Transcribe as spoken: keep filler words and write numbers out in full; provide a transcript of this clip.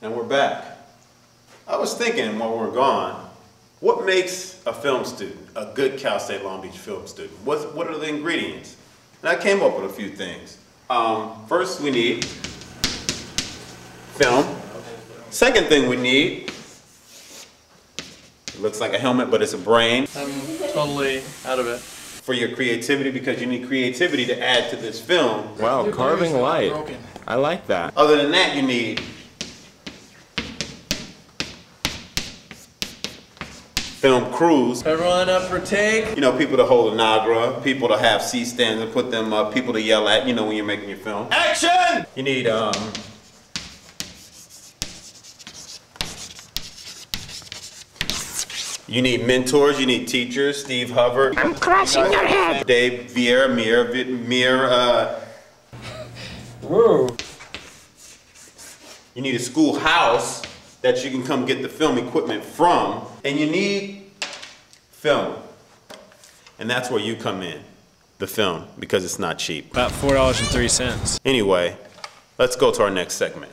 And we're back. I was thinking while we were gone, what makes a film student, a good Cal State Long Beach film student? What's, what are the ingredients? And I came up with a few things. Um, first, we need film. Second thing we need, it looks like a helmet, but it's a brain. I'm totally out of it. For your creativity, because you need creativity to add to this film. Wow, Dude, carving light. Broken. I like that. Other than that, you need film crews. Everyone up for take. You know, people to hold a nagra, people to have C-stands and put them up, people to yell at, you know, when you're making your film. Action! You need, um... you need mentors, you need teachers. Steve Hubbert. I'm crushing your head. Dave Vieira, Mir, Mir, uh... Whoa. You need a schoolhouse that you can come get the film equipment from, and you need film. And that's where you come in, the film, because it's not cheap. About four dollars and three cents. Anyway, let's go to our next segment.